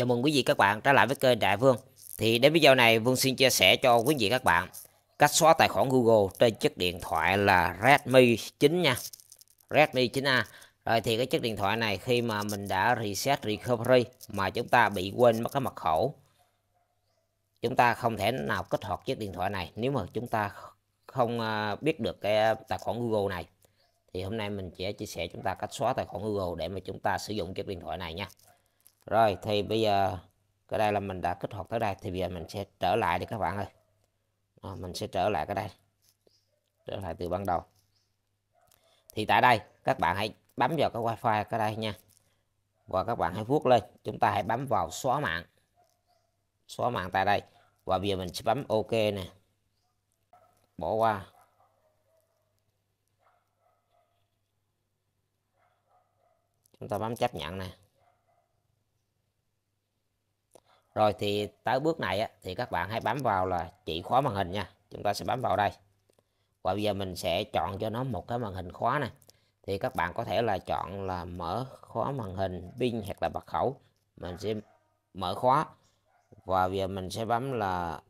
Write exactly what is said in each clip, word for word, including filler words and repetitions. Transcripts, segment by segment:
Chào mừng quý vị các bạn trở lại với kênh Đại Vương. Thì đến video này Vương xin chia sẻ cho quý vị các bạn cách xóa tài khoản Google trên chiếc điện thoại là Redmi chín nha, Redmi chín A. Rồi thì cái chiếc điện thoại này khi mà mình đã reset recovery mà chúng ta bị quên mất cái mật khẩu, chúng ta không thể nào kích hoạt chiếc điện thoại này nếu mà chúng ta không biết được cái tài khoản Google này. Thì hôm nay mình sẽ chia sẻ chúng ta cách xóa tài khoản Google để mà chúng ta sử dụng chiếc điện thoại này nha. Rồi thì bây giờ cái đây là mình đã kích hoạt tới đây, thì bây giờ mình sẽ trở lại đi các bạn ơi. Đó, mình sẽ trở lại cái đây, trở lại từ ban đầu. Thì tại đây các bạn hãy bấm vào cái wifi cái đây nha, và các bạn hãy vuốt lên, chúng ta hãy bấm vào xóa mạng, xóa mạng tại đây. Và bây giờ mình sẽ bấm OK nè, bỏ qua. Chúng ta bấm chấp nhận nè. Rồi thì tới bước này á, thì các bạn hãy bấm vào là chỉ khóa màn hình nha. Chúng ta sẽ bấm vào đây. Và bây giờ mình sẽ chọn cho nó một cái màn hình khóa này. Thì các bạn có thể là chọn là mở khóa màn hình, pin hoặc là mật khẩu. Mình sẽ mở khóa. Và bây giờ mình sẽ bấm là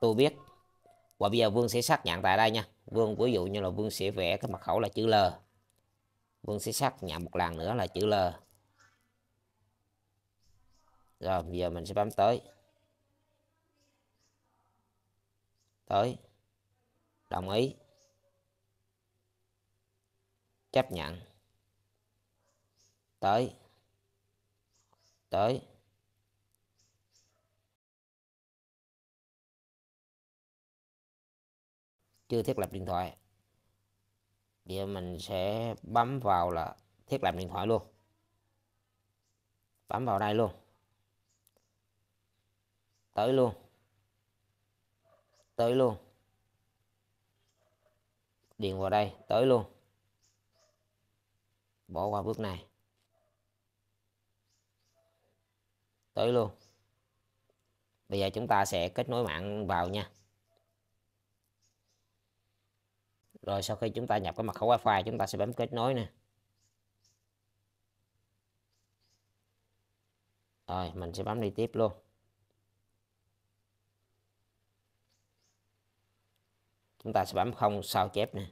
tôi biết. Và bây giờ Vương sẽ xác nhận tại đây nha. Vương ví dụ như là Vương sẽ vẽ cái mật khẩu là chữ L. Vương sẽ xác nhận một lần nữa là chữ L. Rồi bây giờ mình sẽ bấm tới, tới, đồng ý, chấp nhận, tới, tới. Chưa thiết lập điện thoại. Bây giờ mình sẽ bấm vào là thiết lập điện thoại luôn. Bấm vào đây luôn. Tới luôn. Tới luôn. Điền vào đây. Tới luôn. Bỏ qua bước này. Tới luôn. Bây giờ chúng ta sẽ kết nối mạng vào nha. Rồi sau khi chúng ta nhập cái mật khẩu wifi, chúng ta sẽ bấm kết nối nè. Rồi mình sẽ bấm đi tiếp luôn. Chúng ta sẽ bấm không sao chép nè.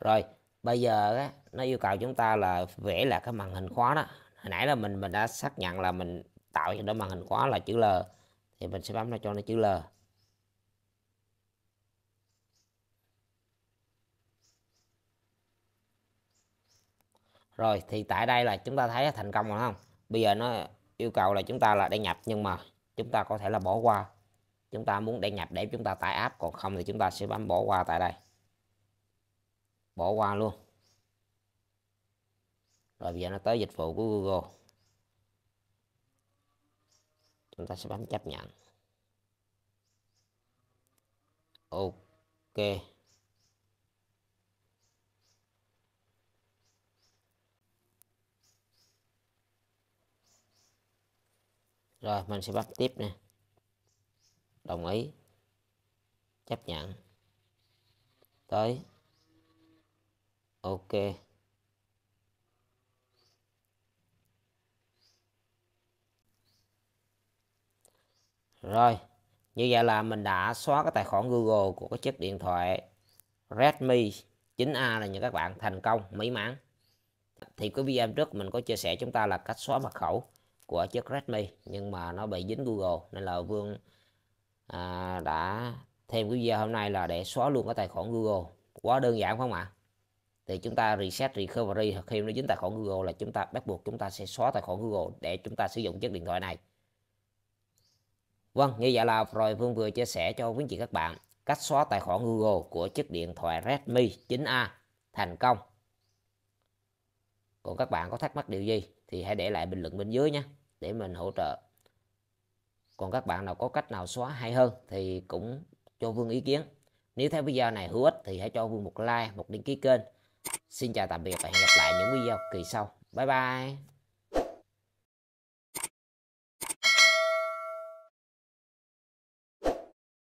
Rồi bây giờ á, nó yêu cầu chúng ta là vẽ là cái màn hình khóa đó. Hồi nãy là mình mình đã xác nhận là mình tạo cho nó màn hình khóa là chữ L. Thì mình sẽ bấm nó cho nó chữ L. Rồi thì tại đây là chúng ta thấy thành công rồi không? Bây giờ nó yêu cầu là chúng ta là đăng nhập, nhưng mà chúng ta có thể là bỏ qua. Chúng ta muốn đăng nhập để chúng ta tải app, còn không thì chúng ta sẽ bấm bỏ qua tại đây. Bỏ qua luôn. Rồi bây giờ nó tới dịch vụ của Google. Chúng ta sẽ bấm chấp nhận. OK. Rồi mình sẽ bấm tiếp nè. Đồng ý. Chấp nhận. Tới. OK. Rồi, như vậy là mình đã xóa cái tài khoản Google của cái chiếc điện thoại Redmi chín A là những các bạn thành công, mỹ mãn. Thì cái video trước mình có chia sẻ chúng ta là cách xóa mật khẩu của chiếc Redmi, nhưng mà nó bị dính Google nên là Vương à, đã thêm cái video hôm nay là để xóa luôn cái tài khoản Google. Quá đơn giản không ạ? Thì chúng ta reset recovery, khi nó dính tài khoản Google là chúng ta bắt buộc chúng ta sẽ xóa tài khoản Google để chúng ta sử dụng chiếc điện thoại này. Vâng, như vậy là rồi Vương vừa chia sẻ cho quý vị các bạn cách xóa tài khoản Google của chiếc điện thoại Redmi chín A thành công. Còn các bạn có thắc mắc điều gì thì hãy để lại bình luận bên dưới nhé, để mình hỗ trợ. Còn các bạn nào có cách nào xóa hay hơn thì cũng cho Vương ý kiến. Nếu thấy video này hữu ích thì hãy cho Vương một like, một đăng ký kênh. Xin chào tạm biệt và hẹn gặp lại những video kỳ sau. Bye bye!